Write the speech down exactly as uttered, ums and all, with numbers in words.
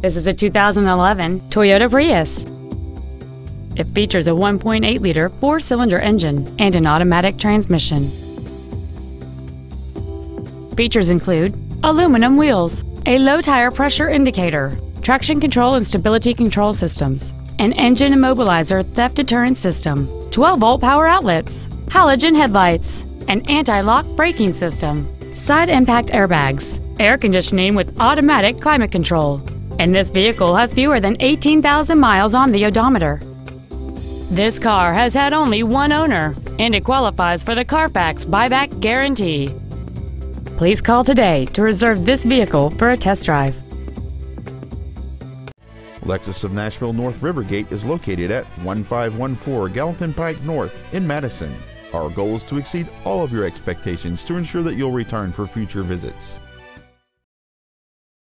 This is a two thousand eleven Toyota Prius. It features a one point eight liter four-cylinder engine and an automatic transmission. Features include aluminum wheels, a low tire pressure indicator, traction control and stability control systems, an engine immobilizer theft deterrent system, twelve volt power outlets, halogen headlights, an anti-lock braking system, side impact airbags, air conditioning with automatic climate control, and this vehicle has fewer than eighteen thousand miles on the odometer. This car has had only one owner, and it qualifies for the Carfax buyback guarantee. Please call today to reserve this vehicle for a test drive. Lexus of Nashville North Rivergate is located at one five one four Gallatin Pike North in Madison. Our goal is to exceed all of your expectations to ensure that you'll return for future visits.